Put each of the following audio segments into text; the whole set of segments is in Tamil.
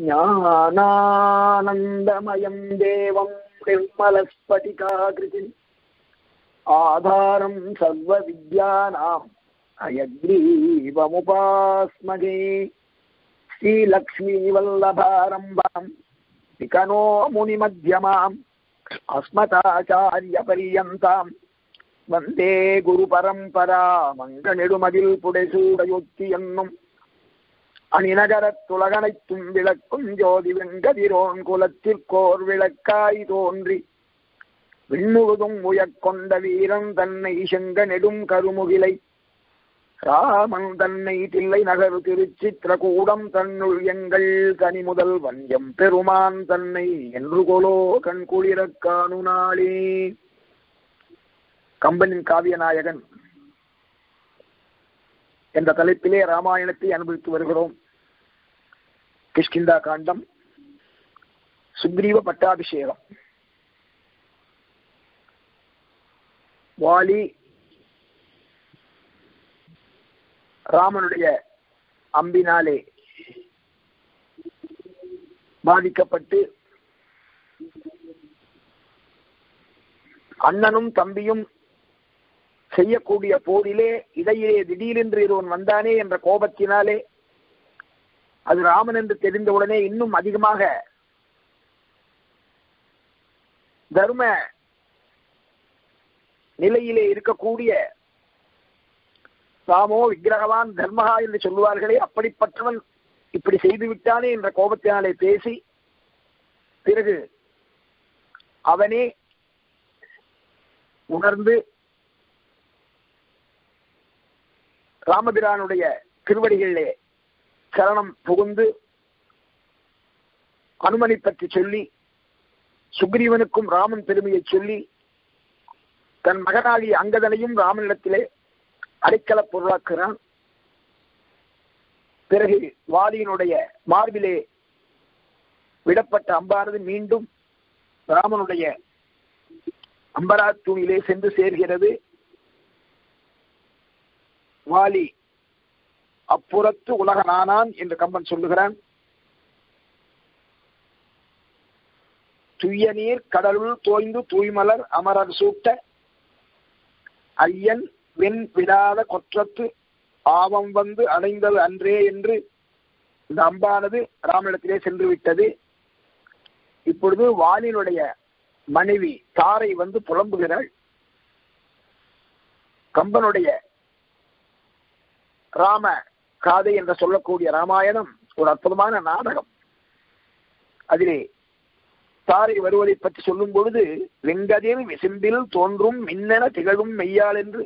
ज्ञानानन्दमयं देवं निर्मलस्फटिकाकृतिम् आधारं सर्वविद्यानां हयग्रीवमुपास्महे श्रीलक्ष्मीवल्लभारम्भां विकनो मुनिमध्यमाम् अस्मदाचार्यपर्यन्तां वन्दे गुरुपरम्परामङ्गनिडुमदिल् पुडेसूडयोत्तियन्नुम् அணிநகரத் துலகனைத்தும் விளக்கும் ஜோதி வெங்கதிரோன் குலத்திற்கோர் விளக்காய் தோன்றி விண்முழுதும் உயக்கொண்ட வீரன் தன்னை செங்க நெடும் கருமுகிலை ராமன் தன்னை தில்லை நகர் திருச்சித்திரகூடம் தன்னுள் எங்கள் கனி முதல் வஞ்சம் பெருமான் தன்னை என்று கொலோ கண்குளிரக் காணு நாளே. கம்பனின் காவிய நாயகன் என்ற தலைப்பிலே ராமாயணத்தை அனுபவித்து வருகிறோம். கிஷ்கிந்தா காண்டம், சுக்ரீவ பட்டாபிஷேகம். வாலி ராமனுடைய அம்பினாலே பாதிக்கப்பட்டு அண்ணனும் தம்பியும் செய்யக்கூடிய போரிலே இடையிலே திடீரென்று ஒருவன் வந்தானே என்ற கோபத்தினாலே, அது ராமன் என்று தெரிந்தவுடனே இன்னும் அதிகமாக தர்ம நிலையிலே இருக்கக்கூடிய ராமோ விக்கிரகவான் தர்மகா என்று சொல்லுவார்களே, அப்படிப்பட்டவன் இப்படி செய்துவிட்டானே என்ற கோபத்தினாலே பேசி, பிறகு அவனே உணர்ந்து ராமபிரானுடைய திருவடிகளிலே சரணம் புகுந்து அனுமனை பற்றி சொல்லி, சுக்ரீவனுக்கும் ராமன் பெருமையை சொல்லி, தன் மகனாகிய அங்கதனையும் ராமனிடத்திலே அடைக்கல பொருளாக்குகிறான். பிறகு வாலியினுடைய மார்பிலே விடப்பட்ட அம்பானது மீண்டும் ராமனுடைய அம்பரா தூணிலே சென்று சேர்கிறது. வாலி அப்புறத்து உலகனானான் என்று கம்பன் சொல்லுகிறான். துய்ய நீர் கடலுள் தோய்ந்து தூய்மலர் அமரர் சூட்ட ஐயன் வெண் விடாத கொற்றத்து ஆவம் வந்து அடைந்தது அன்றே என்று இந்த அம்பானது ராமனிடத்திலே சென்று விட்டது. இப்பொழுது வாலினுடைய மனைவி தாரை வந்து புலம்புகிறாள். கம்பனுடைய ராம காதை என்று சொல்லக்கூடிய ராமாயணம் ஒரு அற்புதமான நாடகம். அதிலே தாரை வருவதை பற்றி சொல்லும் பொழுது, வெங்கதிர் விசிம்பில் தோன்றும் மின்னென திகழும் மெய்யால் என்று,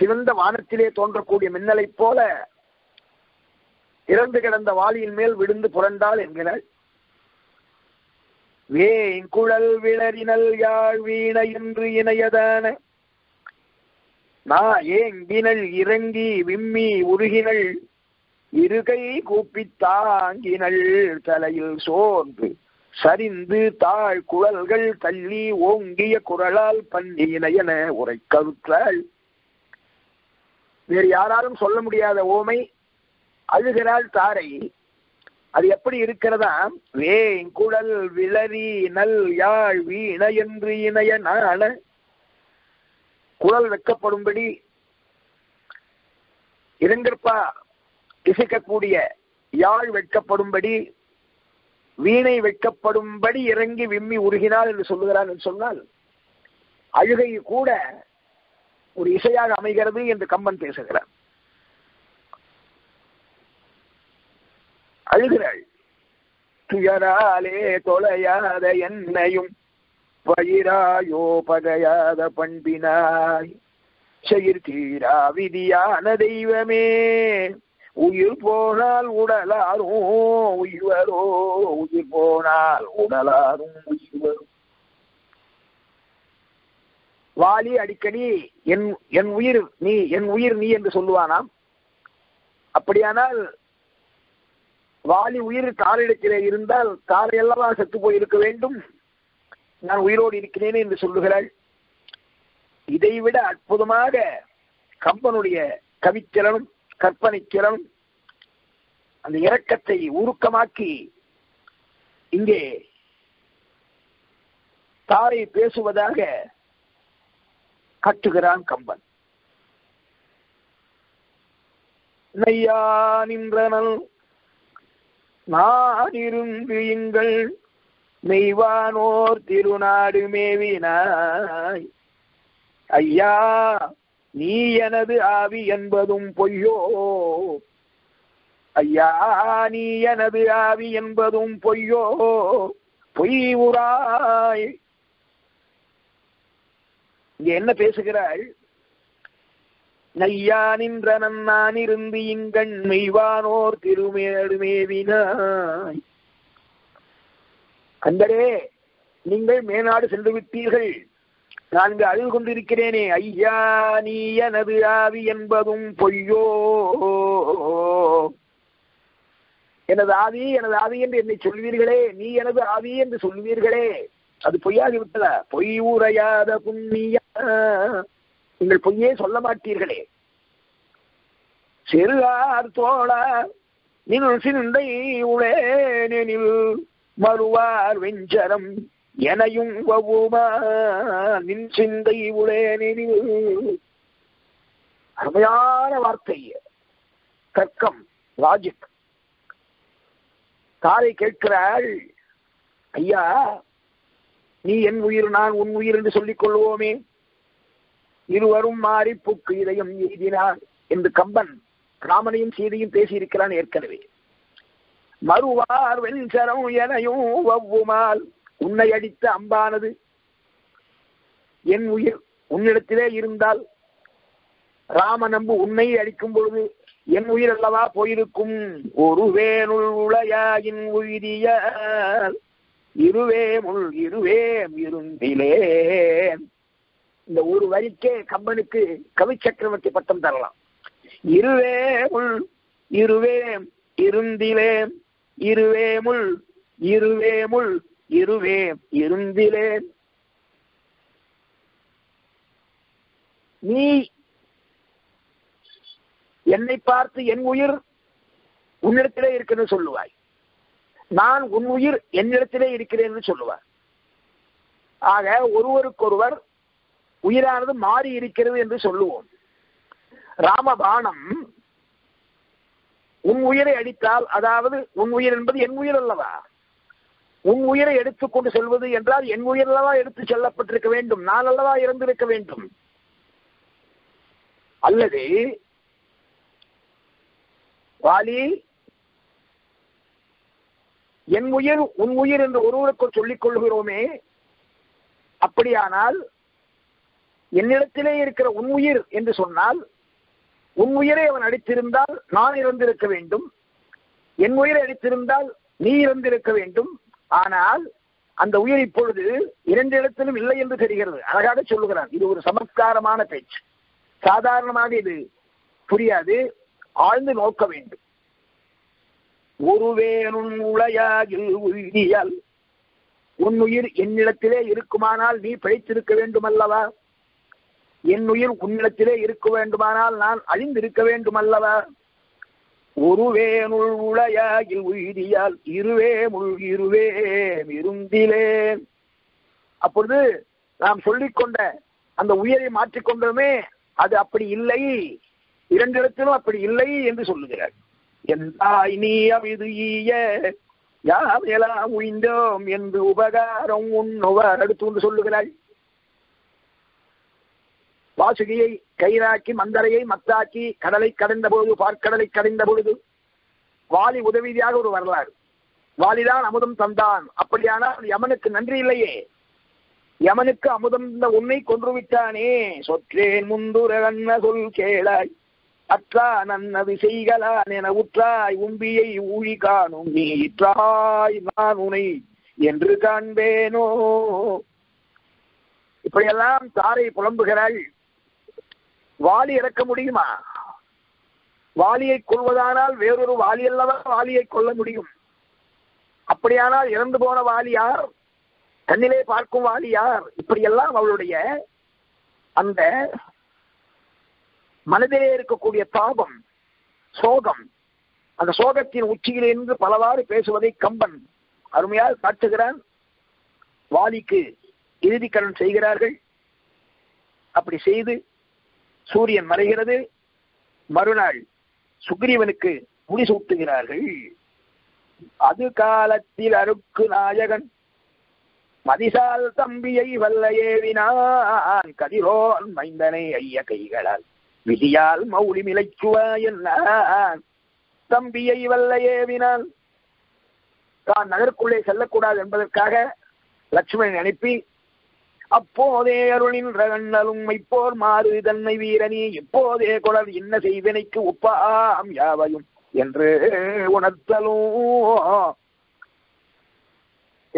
சிவந்த வானத்திலே தோன்றக்கூடிய மின்னலை போல இறந்து கிடந்த வாளியின் மேல் விழுந்து புரண்டாள் என்கிறாள். வேங்குழல் விளரினல் யாழ் வீண என்று இணையதான ஏங்கினள் இறங்கி விம்மி உருகினள் இருகை கூப்பி தாங்கினள் தலையில் சோர்ந்து சரிந்து தாழ் குழல்கள் தள்ளி ஓங்கிய குரலால் பன்னியினையன உரை கருத்தாள். வேறு யாராலும் சொல்ல முடியாத ஓமை, அழுகிறாள் தாரை. அது எப்படி இருக்கிறதா? வேங்குழல் விளரி நல் யாழ் வீண என்று இணைய நாள, குழல் வைக்கப்படும்படி இரங்கற்பா இசைக்கக்கூடிய யாழ் வைக்கப்படும்படி, வீணை வைக்கப்படும்படி இறங்கி விம்மி உருகினாள் என்று சொல்லுகிறான் என்று சொன்னால், அழுகை கூட ஒரு இசையாக அமைகிறது என்று கம்பன் பேசுகிறான். அழுகிறாள். துயராலே தொலையாத என்னையும் பயிராயோ பகையாத பண்பினாய் செயிர் தீரா விதியான தெய்வமே, உயிர் போனால் உடலாரும் உயிர் வரோ, உயிர் போனால் உடலாரும் உயிர் வரும். வாலி அடிக்கடி என் உயிர் நீ, என் உயிர் நீ என்று சொல்லுவானாம். அப்படியானால் வாலி உயிர் தாரிடத்திலே இருந்தால் தாரையல்லவா செத்து போயிருக்க வேண்டும், நான் உயிரோடு இருக்கிறேன் என்று சொல்லுகிறாள். இதைவிட அற்புதமாக கம்பனுடைய கவித்திறனும் கற்பனை திறனும் அந்த இரக்கத்தை உருக்கமாக்கி இங்கே தாரை பேசுவதாக கட்டுகிறான் கம்பன். நையா நின்றனல் நானிருந்து எங்கள் மெய்வானோர் திருநாடு மேவினாய். ஐயா நீ எனது ஆவி என்பதும் பொய்யோ. ஐயா நீ எனது ஆவி என்பதும் பொய்யோ. பொய் உராய். இங்க என்ன பேசுகிறாள்? நையா நின்ற நான் இருந்து இங்கண் மெய்வானோர் திருமேடு மேவினாய். கந்தரே, நீங்கள் மேநாடு சென்று விட்டீர்கள். நான் இங்கு அழுது கொண்டிருக்கிறேனே. ஐயா நீ எனது ஆவி என்பதும் பொய்யோ. எனது ஆவி எனது ஆவி என்று என்னை சொல்வீர்களே, நீ எனது ஆவி என்று சொல்வீர்களே, அது பொய்யாகிவிட்டதா? பொய் உரையாத புண்ணியா, நீங்கள் பொய்யே சொல்ல மாட்டீர்களே. செருகார் தோழா நின் சிந்தை உளே நினைவு மறுவார் வெஞ்சரம் எனையும் வவுமா நின் சிந்தை உளே நினைவு. அருமையான வார்த்தை, தர்க்கம், லாஜிக். தாரை கேட்கிறாள், ஐயா நீ என் உயிர் நான் உன் உயிர் என்று சொல்லிக் கொள்வோமே, இருவரும் மாறி புக்கு இதயம் எழுதினார் என்று கம்பன் ராமனையும் சீதையும் பேசியிருக்கிறான் ஏற்கனவே. மறுவார் வெஞ்சரம் எனையும் வவ்வுமால், உன்னை அடித்த அம்பானது என் உயிர் உன்னிடத்திலே இருந்தால், ராம நம்பு உன்னை அடிக்கும் பொழுது என் உயிர் அல்லவா போயிருக்கும். ஒரு வேணுள் உளையாயின் உயிரியால் இருவே முள் இருவே இருந்திலே. இந்த ஒரு வரிக்கே கம்பனுக்கு கவி சக்கரவர்த்தி பட்டம் தரலாம். இருவே முள் இருவே இருந்திலே இருவே முள் இருவே முள் இருவே இருந்திலே. நீ என்னை பார்த்து என் உயிர் உன்னிடத்திலே இருக்குன்னு சொல்லுவாய், நான் உன் உயிர் என்னிடத்திலே இருக்கிறேன்னு சொல்லுவார். ஆக ஒருவருக்கொருவர் உயிரானது மாறி இருக்கிறது என்று சொல்லுவோம். ராமபாணம் உன் உயிரை அடித்தால், அதாவது உன் உயிர் என்பது என் உயிர் அல்லவா, உன் உயிரை எடுத்துக்கொண்டு செல்வது என்றால் என் உயிர் அல்லவா எடுத்து செல்லப்பட்டிருக்க வேண்டும், நான் அல்லவா இறந்திருக்க வேண்டும். அல்லது வாலி என் உயிர் உன் உயிர் என்று ஒருவருக்கு சொல்லிக் கொள்கிறோமே, அப்படியானால் என்னிடத்திலே இருக்கிற உன் உயிர் என்று சொன்னால் உன் உயிரை அவன் அடித்திருந்தால் நான் இறந்திருக்க வேண்டும், என் உயிரை அடித்திருந்தால் நீ இறந்திருக்க வேண்டும். ஆனால் அந்த உயிர் இப்பொழுது இரண்டு இடத்திலும் இல்லை என்று தெரிகிறது. அழகாக சொல்லுகிறான். இது ஒரு சமஸ்காரமான பேச்சு. சாதாரணமாக இது புரியாது, ஆழ்ந்து நோக்க வேண்டும். ஒருவேனும் உளையாகில் உயிரியால், உன் உயிர் என்னிடத்திலே இருக்குமானால் நீ பிழைத்திருக்க வேண்டும் அல்லவா, என் உயிர் உன்னிடத்திலே இருக்க வேண்டுமானால் நான் அழிந்திருக்க வேண்டும் அல்லவா. ஒருவேனுள் உளையாகில் உயிரியால் இருவே முள் இருவே இருந்திலே. அப்பொழுது நாம் சொல்லிக்கொண்ட அந்த உயிரை மாற்றிக்கொண்டோமே, அது அப்படி இல்லை, இரண்டிடத்திலும் அப்படி இல்லை என்று சொல்லுகிறார். உய்ந்தோம் என்று உபகாரம் உண்ணுவர் அடுத்து கொண்டு சொல்லுகிறாள். வாசுகியை கயிறாக்கி மந்தரையை மத்தாக்கி கடலை கடந்த பொழுது, பார்க்கடலை கடந்த பொழுது வாலி உதவியாக ஒரு வரலாறு. வாலிதான் அமுதம் தந்தான், அப்படியானால் யமனுக்கு நன்றி இல்லையே, யமனுக்கு அமுதம் தந்த உன்னை கொன்று விட்டானே. சொற்றேன் முந்துர அன்ன சொல் கேளாய் அற்றான் அன்னது செய்கலான் என உற்றாய் உம்பியை ஊழி காணும் நீ இற்றாய் நான் உனை என்று காண்பேனோ. இப்படியெல்லாம் தாரை புலம்புகிறாள். வாலி இறக்க முடியுமா? வாலியை கொள்வதானால் வேறொரு வாலி அல்லவா வாலியை கொல்ல முடியும். அப்படியானால் இறந்து போன வாலி யார்? தன்னிலே பார்க்கும் வாலி யார்? இப்படியெல்லாம் அவளுடைய அந்த மனதிலே இருக்கக்கூடிய தாபம், சோகம், அந்த சோகத்தின் உச்சியிலிருந்து பலவாறு பேசுவதை கம்பன் அருமையால் காட்டுகிறான். வாலிக்கு இறுதிக்கரணம் செய்கிறார்கள். அப்படி செய்து சூரியன் மறைகிறது. மறுநாள் சுக்ரீவனுக்கு முடிசூட்டுகிறார்கள். அது காலத்தில் அருக்கு நாயகன் மதிசால் தம்பியை வல்ல ஏவினான் கதிரோன் மைந்தனை ஐய கைகளால் விதியால் மௌலி மிளைச்சுவாயன் தம்பியை வல்ல ஏவினான். தான் நகருக்குள்ளே செல்லக்கூடாது என்பதற்காக லட்சுமணன் அனுப்பி அப்போதே அருளின்ற கண்ணலும் மைப்போர் மாறு தன்னை வீரனே எப்போதே குழல் இன்ன செய்வினைக்கு ஒப்பாம் யாவையும் என்று உணர்த்தலும்.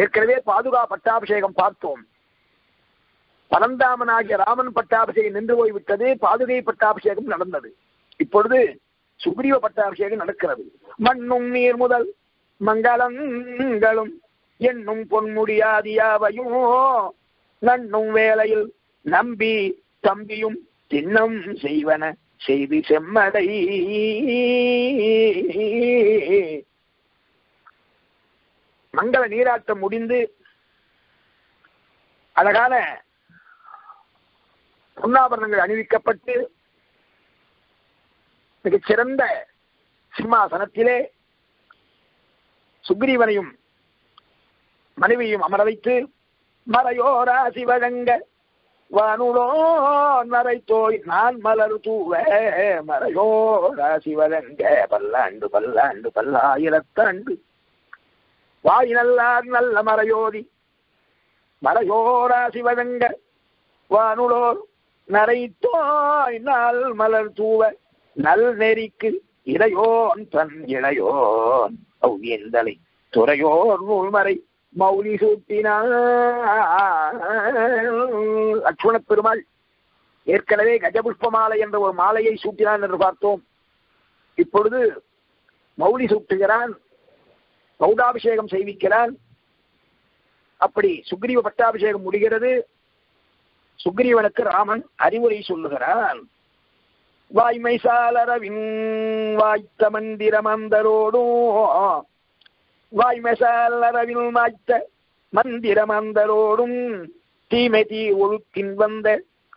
ஏற்கனவே பாதுகா பட்டாபிஷேகம் பார்த்தோம். பரந்தாமனாகிய ராமன் பட்டாபிஷேகம் நின்று போய்விட்டது. பாதுகை பட்டாபிஷேகம் நடந்தது. இப்பொழுது சுக்ரீவ பட்டாபிஷேகம் நடக்கிறது. மண்ணும் நீர் முதல் மங்களங்களும் என்னும் பொன்முடியாதியாவையும் நன்னும் வேலையில் நம்பி தம்பியும் தின்னம் செய்வன செய்தி செம்மடை. மங்கள நீராட்டம் முடிந்து அழகான பொன்னாபரணங்கள் அணிவிக்கப்பட்டு மிகச்சிறந்த சிம்மாசனத்திலே சுக்ரீவனையும் மனைவியும் அமர வைத்து மறையோரா சிவகங்க வானுடோன் மறைத்தோய் நான் மலர் தூவ மறையோரா சிவகங்க பல்லாண்டு பல்லாண்டு பல்லாயிரத்தாண்டு வாய் நல்லார் நல்ல மறையோதி மறையோரா சிவகங்க வானுடோர் நரைத்தோய் நாள் மலர் தூவ நல் நெறிக்கு இளையோன் தன் இளையோன் அவ்வியந்தலை துறையோர் நூல்மறை மௌலி சூட்டினான். லட்சுமண பெருமாள் ஏற்கனவே கஜபுஷ்ப மாலை என்ற ஒரு மாலையை சூட்டினான் என்று பார்த்தோம். இப்பொழுது மௌலி சூட்டுகிறான், பௌடாபிஷேகம் செய்விக்கிறான். அப்படி சுக்ரீவ பட்டாபிஷேகம் முடிகிறது. சுக்ரீவனுக்கு ராமன் அறிவுரை சொல்லுகிறான். வாய்மை சாலரவின் வாய்த்த மந்திரமந்தரோடும் வாய்மசாலரவில் வாய்த்த மந்திரமந்தரோடும் தீமை தீ ஒழுக்கின் வந்த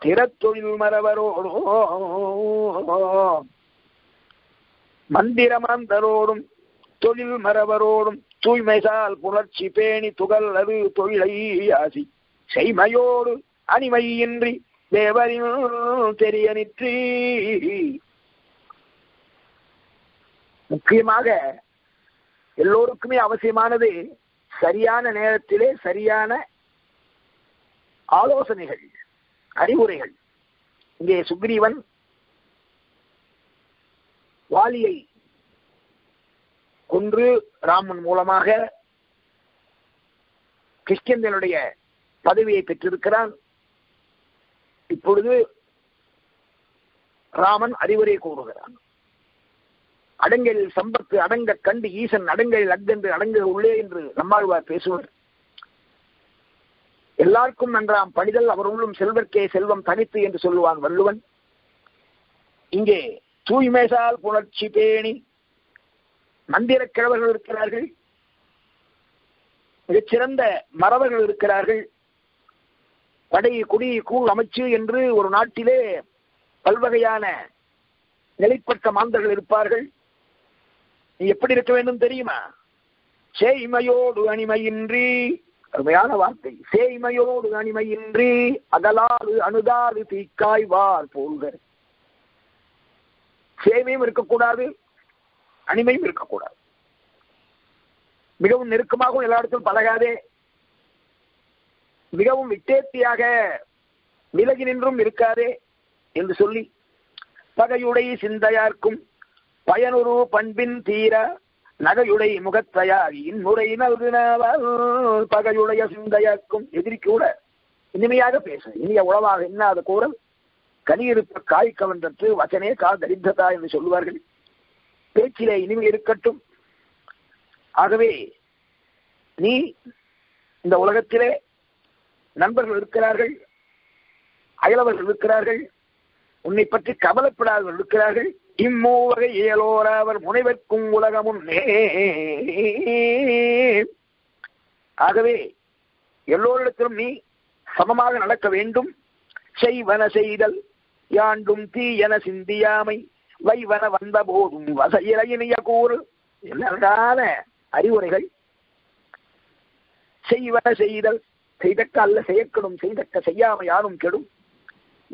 திறத்தொழில் மரவரோடும் மந்திரமந்தரோடும் தொழில் மரவரோடும் தூய்மைசால் புணர்ச்சி பேணி துகள் அது தொழிலை ஆசி செய்மையோடு அணிமையின்றி தேவரின் தெரிய நிற்றி. முக்கியமாக எல்லோருக்குமே அவசியமானது சரியான நேரத்திலே சரியான ஆலோசனைகள், அறிவுரைகள். இங்கே சுக்ரீவன் வாலியை கொன்று ராமன் மூலமாக கிஷ்கிந்தனுடைய பதவியை பெற்றிருக்கிறான். இப்பொழுது ராமன் அறிவுரை கூறுகிறான். அடங்கல் சம்பத்து அடங்க கண்டு ஈசன் அடங்கல் அக்கென்று அடங்க உள்ளே என்று நம்மாழ்வார் பேசுவார். எல்லாருக்கும் நன்றாம் பணிதல் அவர் உள்ளும் செல்வர்க்கே செல்வம் தனித்து என்று சொல்லுவான் வள்ளுவன். இங்கே தூய்மைசால் புணர்ச்சி பேணி மந்திர கிழவர்கள் இருக்கிறார்கள், மிகச்சிறந்த மறவர்கள் இருக்கிறார்கள். படை குடி கூழ் அமைச்சு என்று ஒரு நாட்டிலே பல்வகையான நிலைப்பட்ட மாந்தர்கள் இருப்பார்கள். நீ எப்படி இருக்க வேண்டும் தெரியுமா? சேய்மையோடு அணிமையின்றி, அருமையான வார்த்தை, சேய்மையோடு அணிமையின்றி அகலாது அணுதாது தீக்காய்வார் போல்க. சேவையும் இருக்கக்கூடாது, அணிமையும் இருக்கக்கூடாது. மிகவும் நெருக்கமாகவும் எல்லா இடத்திலும் பழகாதே. மிகவும் விட்டேத்தியாக விலகி நின்றும் இருக்காதே என்று சொல்லி பகையுடை சிந்தையார்க்கும் பயனுரு பண்பின் தீர நகையுடை முகத்தையார் இன்முறை நல்கினாவால். பகையுடைய சிந்தையார்க்கும் எதிரிக்கு கூட இனிமையாக பேச இனிய உளவாக இன்னாத கூறல் கனியிருப்ப காய் கவன்றற்று வச்சனே கா தரித்திரதா என்று சொல்லுவார்கள். பேச்சிலே இனிமை இருக்கட்டும். ஆகவே நீ இந்த உலகத்திலே நண்பர்கள் இருக்கிறார்கள், அயலவர்கள் இருக்கிறார்கள், உன்னை பற்றி கவலைப்படாதவர்கள் இருக்கிறார்கள். இம்மூவக இயலோர் அவர் முனைவர்க்கும் உலகமுன்னே. ஆகவே எல்லோரிடத்திலும் நீ சமமாக நடக்க வேண்டும். செய்வன செய்தல் யாண்டும் தீயன சிந்தியாமை வைவன வந்த போதும் வசையிலைய கூறு எல்லாரான அறிவுரைகள். செய்வன செய்தல், செய்தக்க அல்ல செய்யக்கெடும், செய்தக்க செய்யாமை யாரும் கெடும்.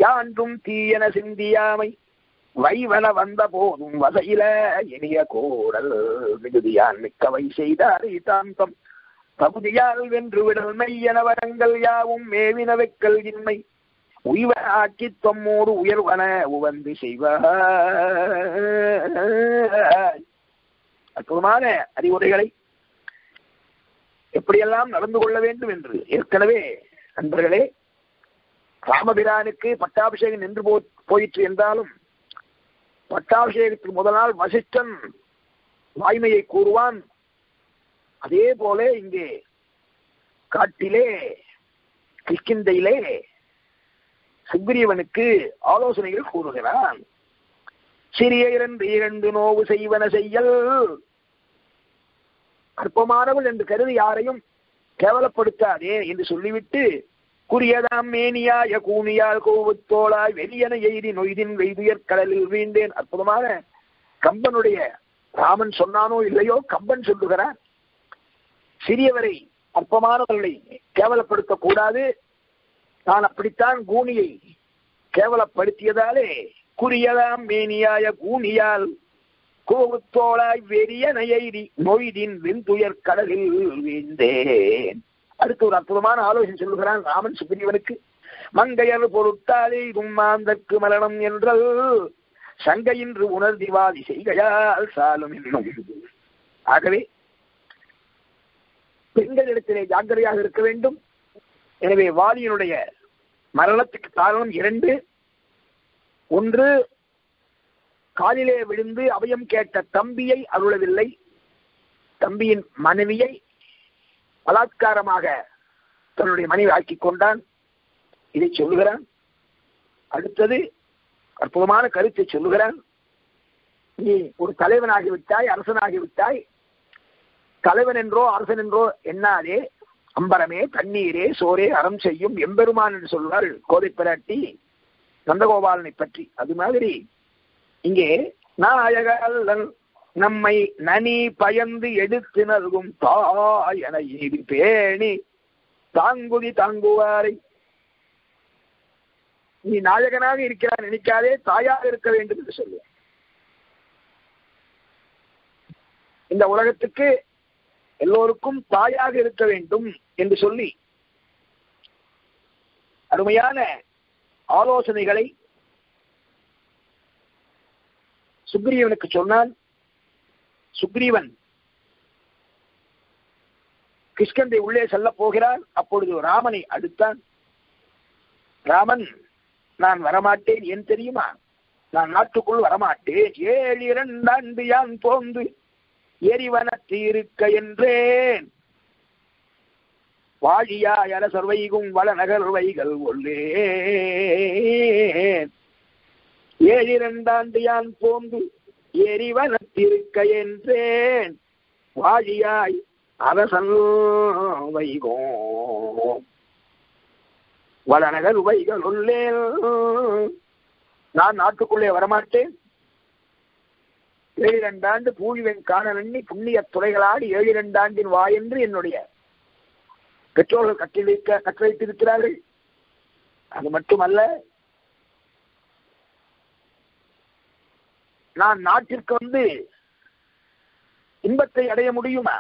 யாண்டும் தீயன சிந்தியாமை வைவன வந்த போதும் வசையில இனிய கோடல் மிகுதியான் மிக்கவை செய்தார் தாந்தம் தகுதியால் வென்று விடல் மையன வரங்கள் யாவும் மேவின வெக்கல் இன்மை உய்வ ஆக்கி தொம்மோடு உயர்வன உவந்து செய்வாய். அற்புதமான அறிவுரைகளை எப்படியெல்லாம் நடந்து கொள்ள வேண்டும் என்று ஏற்கனவே நண்பர்களே ராமபிரானுக்கு பட்டாபிஷேகம் நின்று போயிற்று என்றாலும் பட்டாபிஷேகத்துக்கு முதல் நாள் வசிஷ்டன் வாய்மையை கூறுவான். அதே போல இங்கே காட்டிலே கிஷ்கிந்தையிலே சுக்ரீவனுக்கு ஆலோசனைகள் கூறுகிறான். சிறிய இரண்டு இரண்டு நோவு செய்வன செய்யல், அற்பமானவள் என்று கருதி யாரையும் கேவலப்படுத்தாதே என்று சொல்லிவிட்டு குறியதாம் மேனியாய கூனியால் கோவுத்தோளாய் வெளியன எய்தி நொய்தின் வெய்துயர் கடலில் வீண்டேன். அற்புதமான கம்பனுடைய ராமன் சொன்னானோ இல்லையோ கம்பன் சொல்லுகிறார் சிறியவரை அற்பமானவர்களை கேவலப்படுத்த கூடாது. நான் அப்படித்தான் கூனியை கேவலப்படுத்தியதாலே குறியதாம் மேனியாய கூனியால் கோவுத்தோளாய் வெறியன எய்தி நொய்தின் வெந்துயர் கடலில் வீண்டேன். அடுத்து ஒரு அற்புதமான ஆலோசனை சொல்லுகிறான் ராமன் சுக்ரீவனுக்கு. மங்கையர் பொருட்டாலே மாந்தற்கு மரணம் என்றல் சங்கையின்று உணர்திவாதி செய்கையால் சாலும் என்னும். ஆகவே பெண்களிடத்திலே ஜாக்கிரதையாக இருக்க வேண்டும். எனவே வாலியினுடைய மரணத்துக்கு காரணம் இரண்டு. ஒன்று, காலிலே விழுந்து அவயம் கேட்ட தம்பியை அருளவில்லை, தம்பியின் மனைவியை பலாத்காரமாக தன்னுடைய மனைவி ஆக்கிக் கொண்டான். இதை சொல்லுகிறான். அடுத்தது அற்புதமான கருத்தை சொல்லுகிறான். நீ ஒரு தலைவனாகிவிட்டாய், அரசனாகிவிட்டாய். தலைவன் என்றோ அரசன் என்றோ எண்ணாதே. அம்பரமே தண்ணீரே சோரே அறம் செய்யும் எம்பெருமான் என்று சொல்வார் கோதை பிராட்டி நந்தகோபாலனை பற்றி. அது மாதிரி இங்கே நாயகன் நம்மை நனி பயந்து எடுத்து நல்கும் தாயன இது பேணி தாங்குதி தாங்குவாரை. நீ நாயகனாக இருக்கிறார் நினைக்காதே, தாயாக இருக்க வேண்டும் என்று சொல்லுவேன். இந்த உலகத்துக்கு எல்லோருக்கும் தாயாக இருக்க வேண்டும் என்று சொல்லி அருமையான ஆலோசனைகளை சுக்ரீவனுக்கு சொன்னான். சுக்ரீவன் கிஷ்கந்தை உள்ளே செல்ல போகிறார். அப்பொழுது ராமனை அடுத்தான். ராமன், நான் வரமாட்டேன். ஏன் தெரியுமா? நான் நாட்டுக்குள் வரமாட்டேன். ஏழு இரண்டாண்டு யான் தோந்து எரிவன தீருக்க என்றேன். வாழியாய் அரசர் வைகும் வள நகர் வைகள் கொள்ளேன். ஏழு இரண்டாண்டு யான் தோந்து எரிவன திருக்க என்றேன். வாழியாய் அரசல் வைகோ வளநகர் வைகள் உள்ளே. நான் நாட்டுக்குள்ளே வரமாட்டேன். 72 ஆண்டு பூழிவன் காணலண்ணி புண்ணிய துறைகளாடி 72 ஆண்டின் வா என்று என்னுடைய பெற்றோர்கள் கட்டளையிட்டிருக்கிறார்கள். அது மட்டுமல்ல, நான் நாட்டிற்கு வந்து இன்பத்தை அடைய முடியுமா?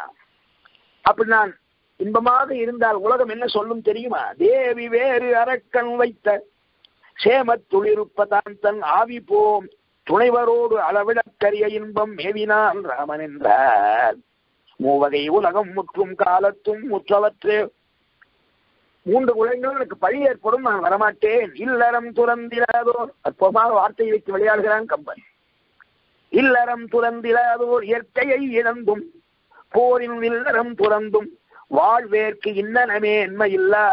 அப்படி நான் இன்பமாக இருந்தால் உலகம் என்ன சொல்லும் தெரியுமா? தேவி வேறு அரக்கன் வைத்த சேமத்துளிருப்ப தான் தன் ஆவி போம் துணைவரோடு அளவிடக்கரிய இன்பம் மேவினான் ராமன் என்றார். மூவகை உலகம் முற்றும் காலத்தும் முற்றவற்றே 3 உலகங்களும் எனக்கு பழி ஏற்படும், நான் வரமாட்டேன். இல்லறம் துறந்திராதோ, அற்பமாக வார்த்தை வைத்து விளையாடுகிறான் கம்பன். இல்லறம் துறந்திராதோர் இயற்கையை இழந்தும் போரின் இல்லறம் துறந்தும் வாழ்வேற்கு இன்னனமே என்மையில்லா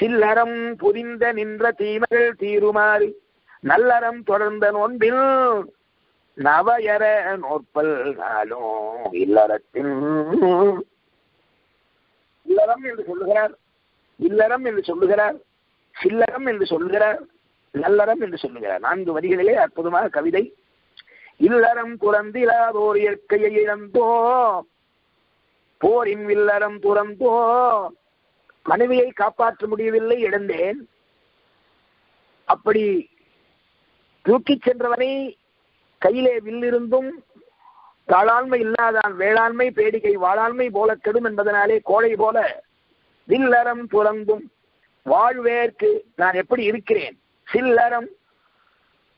சில்லறம் புரிந்த நின்ற தீமைகள் தீருமாறு நல்லறம் தொடர்ந்த நோன்பில் நவயர நோற்பல் இல்லறத்தின் இல்லறம் என்று சொல்லுகிறார், இல்லறம் என்று சொல்லுகிறார், சில்லறம் என்று சொல்லுகிறார், நல்லறம் என்று சொல்லுகிறார். 4 வரிகளிலே அற்புதமாக கவிதை. இல்லறம் துறந்திலாதோர் இயற்கையை இழந்தோ போரின் வில்லறம் துறந்தோ, மனைவியை காப்பாற்ற முடியவில்லை இழந்தேன், அப்படி தூக்கி சென்றவனை கையிலே வில்லிருந்தும் தாளாண்மை இல்லாதான் வேளாண்மை பேடிகை வாளாண்மை போல கெடும் என்பதனாலே கோழை போல வில்லறம் துறந்தும் வாழ்வேற்கு நான் எப்படி இருக்கிறேன். சில்லறம்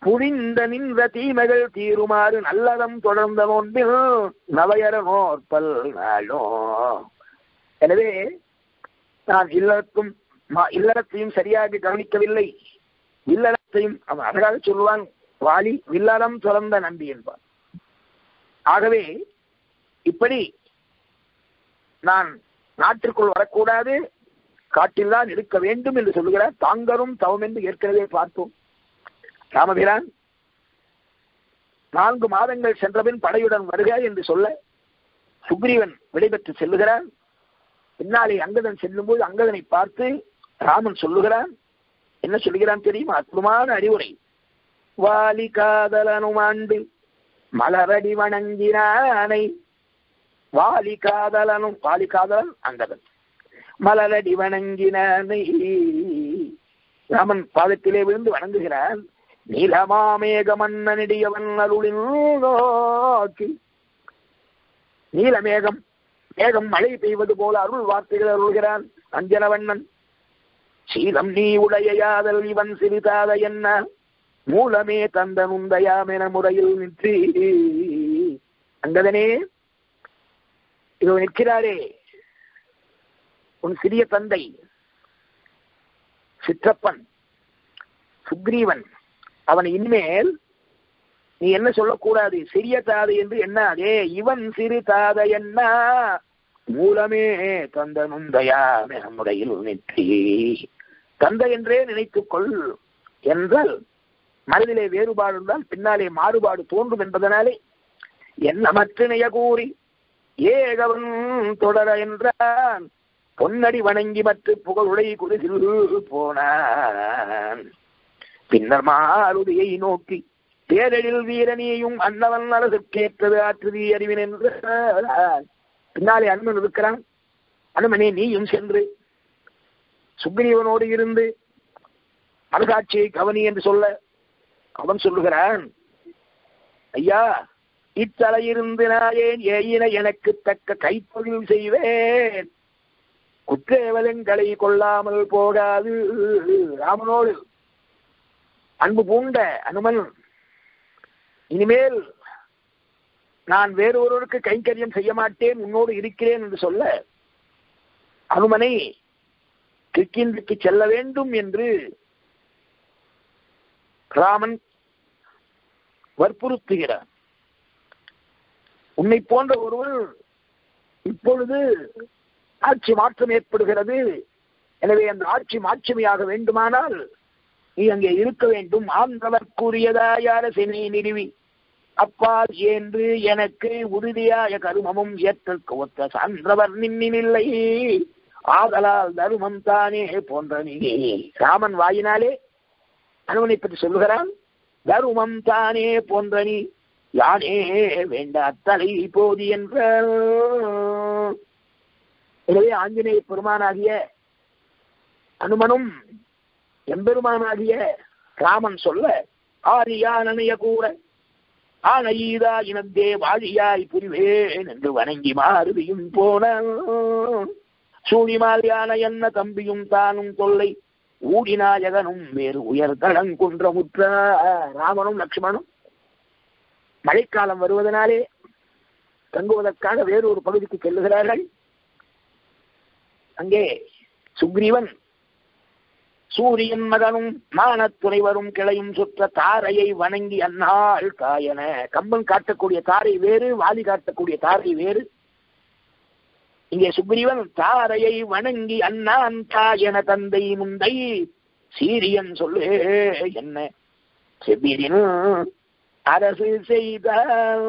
புரிந்த நின்ற தீமைகள் தீருமாறு நல்லறம் தொடர்ந்த நோன்பில் நவையர நோற்பல் நாளோ. எனவே நான் இல்லறத்தையும் சரியாக கவனிக்கவில்லை. இல்லறத்தையும் அவன் அழகாக சொல்லுவான், வாலி வில்லறம் துறந்த நம்பி என்பான். ஆகவே இப்படி நான் நாட்டிற்குள் வரக்கூடாது, காட்டில் தான் இருக்க வேண்டும் என்று சொல்லுகிறார். தாங்கரும் தவம் என்று ஏற்கனவே பார்த்தோம். ராமபிரான் 4 மாதங்கள் சென்றபின் படையுடன் வருக என்று சொல்ல சுக்ரீவன் விடைபெற்று செல்லுகிறான். பின்னாலே அங்கதன் செல்லும் போது அங்கதனை பார்த்து ராமன் சொல்லுகிறான். என்ன சொல்லுகிறான் தெரியுமா? அற்புதமான அறிவுரை. வாலி காதலனுமாண்டு மலரடி வணங்கினானை, வாலி காதலனும் வாலி காதலன் அங்கதன் மலரடி வணங்கினானை, ராமன் பாதத்திலே விழுந்து வணங்குகிறான். நீலமாமேகமன்னடியவன் அருளின் நோக்கி, நீலமேகம் மேகம் மழை பெய்வது போல அருள் வார்த்தைகள் அருள்கிறான் அஞ்சனவண்ணன். சீலம் நீ உடையாதல் இவன் சிறிதாத என்ன மூலமே தந்தன் உந்தையாம் என முறையில் நிற்றி, அங்கதனே இதோ நிற்கிறாரே உன் சிறிய தந்தை சிற்றப்பன் சுக்ரீவன், அவன் இனிமேல் நீ என்ன சொல்லக்கூடாது, சிறிய தாதை என்று எண்ணாதே, இவன் சிறு தாதை என்ன மூலமே தந்தனும் தயாம் என முறையில் நிற்றி, தந்தை என்றே நினைத்துக்கொள் என்றால் மனதிலே வேறுபாடு இருந்தால் பின்னாலே மாறுபாடு தோன்றும் என்பதனாலே என்னமற்றினைய கூறி ஏகவன் தொடர என்றான். பொன்னடி வணங்கி மற்ற புகழுடை குதிசில் போனான். பின்னர் மாருதியை நோக்கி தேரழில் வீரனியையும் அன்னவன் அரசுக்கேற்றது ஆற்றுதி அறிவின் என்று பின்னாலே அனுமன் இருக்கிறான். அனுமனே நீயும் சென்று சுக்ரீவனோடு இருந்து அரசாட்சியை கவனி என்று சொல்ல அவன் சொல்லுகிறான். ஐயா, இத்தலையிருந்து நாயேன் ஏயின எனக்கு தக்க கைத்தொழில் செய்வேன், குற்றேவலங்களை கொள்ளாமல் போகாது. ராமனோடு அன்பு பூண்ட அனுமன் இனிமேல் நான் வேறு ஒருவருக்கு கைங்கரியம் செய்ய மாட்டேன், உன்னோடு இருக்கிறேன் என்று சொல்ல அனுமனை கிற்கின்றிக்கு செல்ல வேண்டும் என்று ராமன் வற்புறுத்துகிறான். உன்னை போன்ற ஒருவர் இப்பொழுது ஆட்சி மாற்றம் ஏற்படுகிறது, எனவே அந்த ஆட்சி மாற்றமையாக வேண்டுமானால் நீ அங்கே இருக்க வேண்டும். ஆன்றவர்க்குரியதாயாரசினை நிறுவி அப்பால் என்று எனக்கு உறுதியாய கருமமும் ஏற்றற்கு ஒத்த சான்றவர் நின்னில்லை, ஆதலால் தருமம் தானே போன்ற நீ. ராமன் வாயினாலே அனுமனை பற்றி சொல்லுகிறான். தருமம் தானே போன்ற நீ யானே வேண்டா தலை போதி என்ற. எனவே ஆஞ்சநேய பெருமானாகிய அனுமனும் எம்பெருமானாகிய ராமன் சொல்ல ஆரியானனைய கூற ஆனையீதா இனந்தே வாழியாய் புரிவேன் என்று வணங்கி மாறுதியும் போன சூழிமாலியான என்ன தம்பியும் தானும் தொல்லை ஊடிநாயகனும் வேறு உயர் தளங்குன்ற முற்ற. ராமனும் லக்ஷ்மணும் மழைக்காலம் வருவதனாலே தங்குவதற்காக வேறொரு பகுதிக்கு செல்லுகிறார்கள். அங்கே சுக்ரீவன் சூரியன் மகனும் மானத்துறை வரும் கிளையும் சுற்ற தாரையை வணங்கி அன்னாள் தாயன. கம்பன் காட்டக்கூடிய தாரை வேறு, வாலி காட்டக்கூடிய தாரை வேறு. இங்கே சுக்ரீவன் தாரையை வணங்கி அண்ணான் தாயன தந்தை முந்தை சீரியன் சொல்லு என்ன செவ்வியதின் அரசு செய்தால்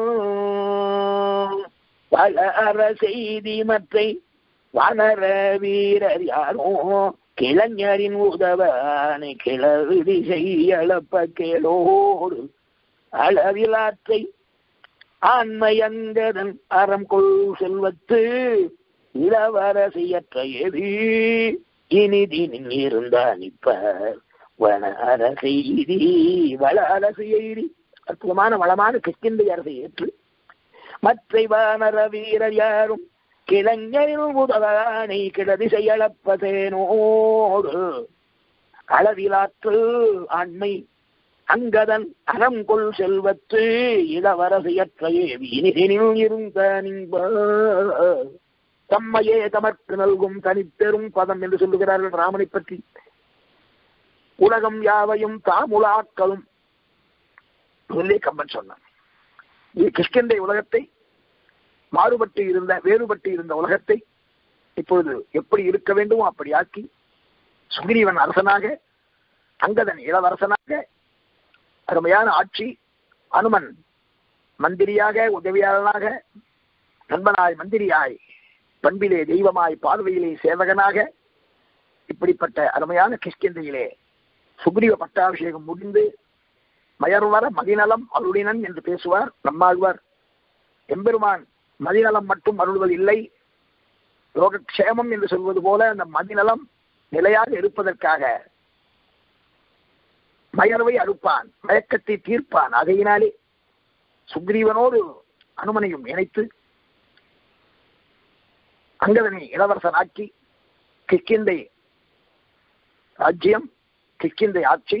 பல அற செய்தி மற்றை வனர வீரர் யாரோ கிளஞரின் உதவானை கிளவிதி செய்யளப்ப கேளோடு அளவிலாற்றை ஆண்மையங்கதன் அறம் கொள் செல்வத்து இளவரசியற்ற எதி இனிதினின் இருந்தான் இப்ப வனரசெய்தி வள அரசு எய்தி அற்புதமான வளமான கிஷ்கிந்தை அரசை ஏற்று மற்ற வானர வீரர் யாரும் கிளஞரின் உதவானை கிளதிசை அளப்பதேனோடு அளவிலாற்று ஆண்மை அங்கதன் அறம் கொள் செல்வத்து இளவரசியற்ற இனிதெனில் இருந்த நின்ப தம்மையே தமக்கு நல்கும் தனிப்பெரும் பதம் என்று சொல்லுகிறார்கள் ராமனை பற்றி. உலகம் யாவையும் தாமுலாக்களும் கம்பன் சொன்னான். இது கிஷ்கிந்தை உலகத்தை, மாறுபட்டு இருந்த வேறுபட்டு இருந்த உலகத்தை இப்பொழுது எப்படி இருக்க வேண்டுமோ அப்படி ஆக்கி சுக்ரீவன் அரசனாக, அங்கதன் இளவரசனாக அருமையான ஆட்சி, அனுமன் மந்திரியாக உதவியாளனாக, நண்பனாய் மந்திரியாய், பண்பிலே தெய்வமாய், பார்வையிலே சேவகனாக, இப்படிப்பட்ட அருமையான கிஷ்கிந்தையிலே சுக்ரீவ பட்டாபிஷேகம் முடிந்து மயர்வர மதிநலம் அருளினன் என்று பேசுவார் நம்மாழ்வார். எம்பெருமான் மதிநலம் மட்டும் அருள்வதில்லை, யோகக்ஷேமம் என்று சொல்வது போல அந்த மதிநலம் நிலையாக இருப்பதற்காக மயர்வை அறுப்பான், மயக்கத்தை தீர்ப்பான். அதையினாலே சுக்ரீவனோடு அனுமனையும் இணைத்து அங்கதனை இளவரசனாக்கி கிஷ்கிந்தை ராஜ்யம், கிஷ்கிந்தை ஆட்சி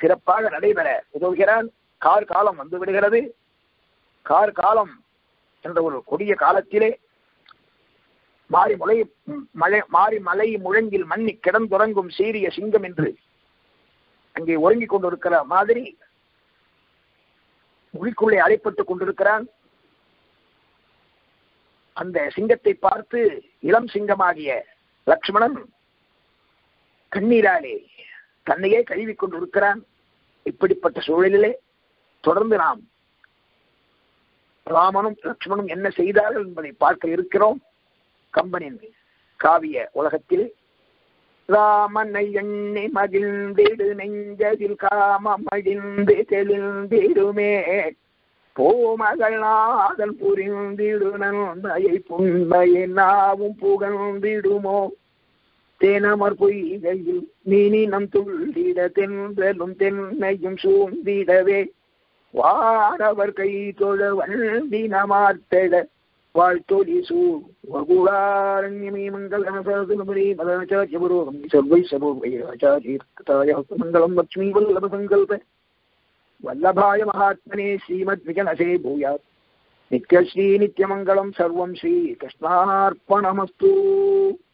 சிறப்பாக நடைபெற உதவுகிறான். கார் காலம் வந்துவிடுகிறது. கார் காலம் என்ற ஒரு கொடிய காலத்திலே மாறி மலை முழங்கில் மண்ணி கிடந்துறங்கும் சீரிய சிங்கம் என்று அங்கே ஒருங்கிக் கொண்டிருக்கிற மாதிரி குழிக்குள்ளே அடைப்பட்டுக் கொண்டிருக்கிறான். அந்த சிங்கத்தை பார்த்து இளம் சிங்கமாகிய லக்ஷ்மணன் கண்ணீராலே தன்னையே கழுவிக் கொண்டிருக்கிறான். இப்படிப்பட்ட சூழலிலே தொடர்ந்து நாம் ராமனும் லக்ஷ்மணும் என்ன செய்தார்கள் என்பதை பார்க்க இருக்கிறோம் கம்பனின் காவிய உலகத்தில். ராமனை எண்ணி மகிழ்ந்திடு நெஞ்சதில் காமமடிந்து தெளிந்திடுமே பூமகள் நாதல் புரிந்திடு நன்மையை புண்மையை நாவும் புகழ்ந்திடுமோ தேனமர் பொய்கையில் மீனினம் துள்ளிட தென்றலும் தென்னையும் சூழ்ந்திடவே வாரவர் கை தொழ வண்டினமார்த்தட வாழ்த்தொலி சூழ்குளாரண்யமீமங்களாச்சாரியபுரோகம் லட்சுமி வல்லப சங்கல்ப வல்லபாய மகாத்மனே ஸ்ரீமத் விகனசே பூயாத் நித்யஸ்ரீ நித்யமங்கலம் சர்வம் ஸ்ரீ கிருஷ்ணார்ப்பணமஸ்து.